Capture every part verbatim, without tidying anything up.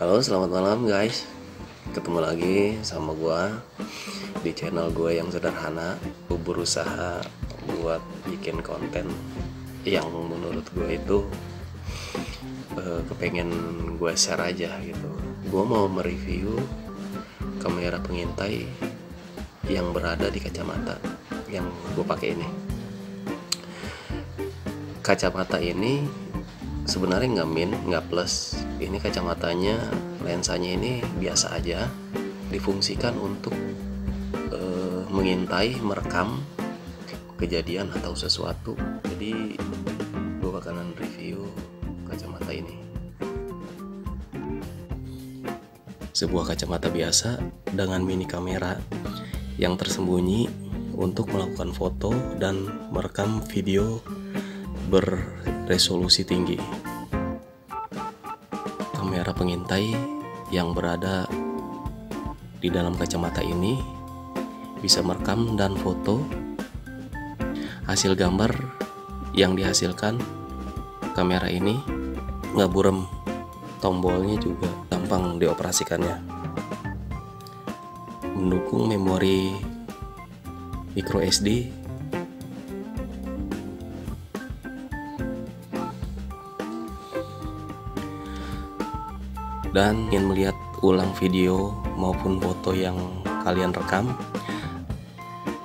Halo, selamat malam guys. Ketemu lagi sama gue di channel gue yang sederhana. Gue berusaha buat bikin konten yang menurut gue itu uh, kepengen gue share aja gitu. Gue mau mereview kamera pengintai yang berada di kacamata yang gue pakai ini. Kacamata ini sebenarnya nggak min, nggak plus. Ini kacamatanya, lensanya ini biasa aja, difungsikan untuk e, mengintai, merekam kejadian atau sesuatu. Jadi gue bakalan review kacamata ini. Sebuah kacamata biasa dengan mini kamera yang tersembunyi untuk melakukan foto dan merekam video berresolusi tinggi. Kamera pengintai yang berada di dalam kacamata ini bisa merekam dan foto. Hasil gambar yang dihasilkan kamera ini nggak buram, tombolnya juga gampang dioperasikannya, mendukung memori micro S D. Dan ingin melihat ulang video maupun foto yang kalian rekam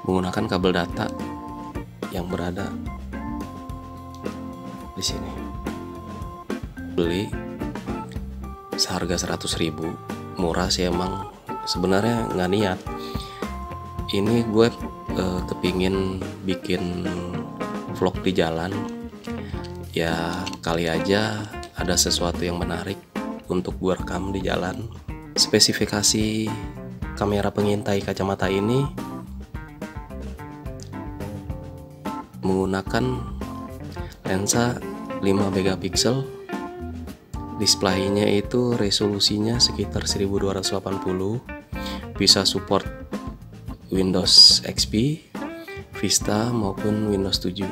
menggunakan kabel data yang berada di sini. Beli seharga seratus ribu, murah sih emang. Sebenarnya nggak niat. Ini gue eh, kepingin bikin vlog di jalan. Ya kali aja ada sesuatu yang menarik untuk gue rekam di jalan. Spesifikasi kamera pengintai kacamata ini menggunakan lensa lima megapiksel, displaynya itu resolusinya sekitar seribu dua ratus delapan puluh, bisa support Windows X P, Vista maupun Windows tujuh,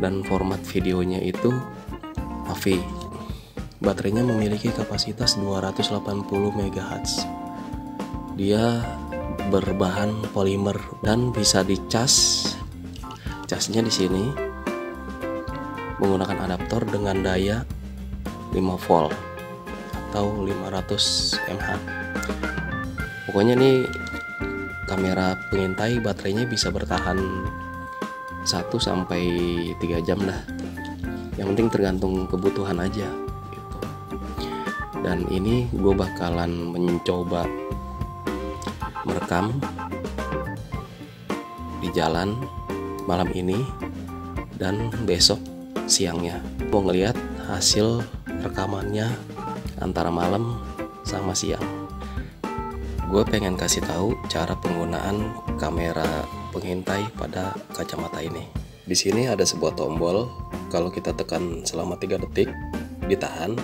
dan format videonya itu A V. Baterainya memiliki kapasitas dua ratus delapan puluh megahertz. Dia berbahan polimer dan bisa dicas. Casnya di sini menggunakan adaptor dengan daya lima volt atau lima ratus mAh. Pokoknya nih kamera pengintai baterainya bisa bertahan satu sampai tiga jam lah. Yang penting tergantung kebutuhan aja. Dan ini gue bakalan mencoba merekam di jalan malam ini dan besok siangnya. Mau ngeliat hasil rekamannya antara malam sama siang. Gue pengen kasih tahu cara penggunaan kamera pengintai pada kacamata ini. Di sini ada sebuah tombol. Kalau kita tekan selama tiga detik, ditahan,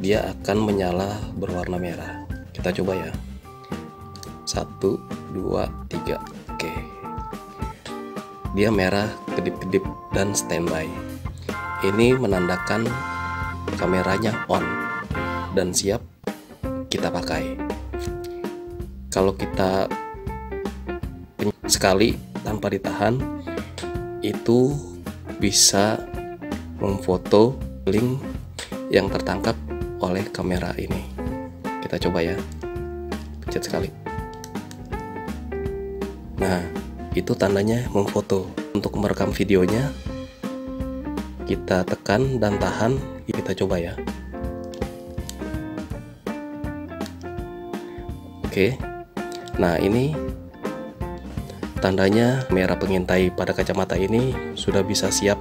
dia akan menyala berwarna merah. Kita coba ya. Satu, dua, tiga. Oke, dia merah kedip-kedip dan standby. Ini menandakan kameranya on dan siap kita pakai. Kalau kita sekali tanpa ditahan, itu bisa memfoto link yang tertangkap oleh kamera ini. Kita coba ya, pencet sekali. Nah, itu tandanya memfoto. Untuk merekam videonya, kita tekan dan tahan. Kita coba ya. Oke, nah ini tandanya kamera pengintai pada kacamata ini sudah bisa siap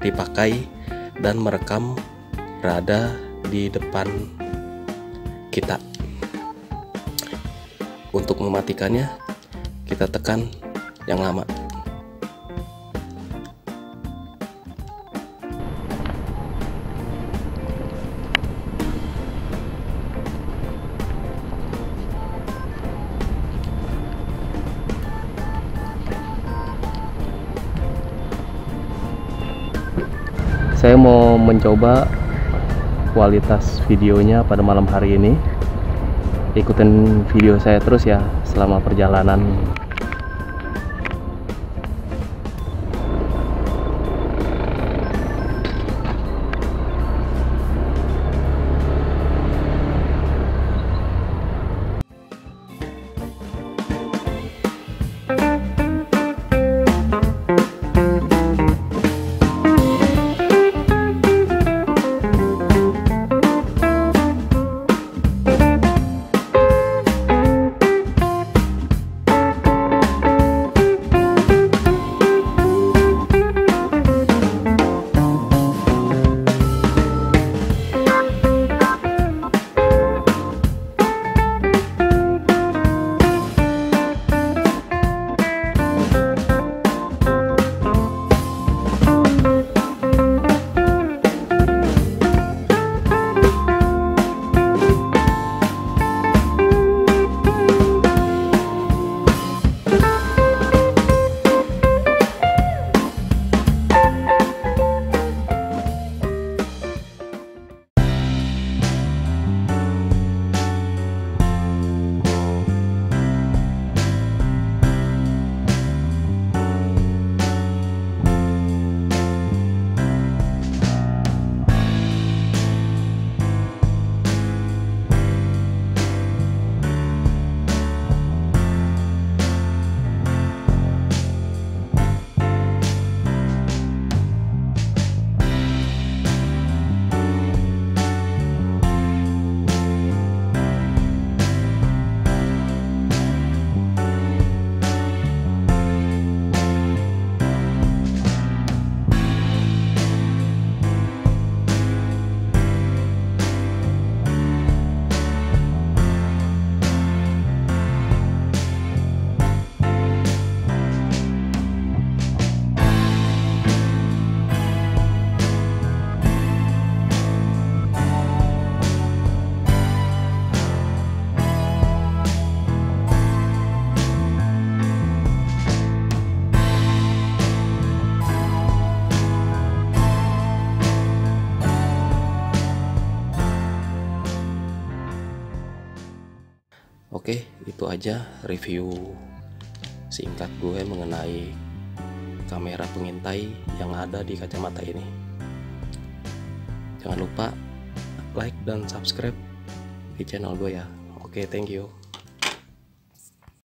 dipakai dan merekam berada di depan kita. Untuk mematikannya, kita tekan yang lama. Saya mau mencoba kualitas videonya pada malam hari ini. ikutin video saya terus ya selama perjalanan. Oke, itu aja review singkat gue mengenai kamera pengintai yang ada di kacamata ini. Jangan lupa like dan subscribe di channel gue ya. Oke, thank you.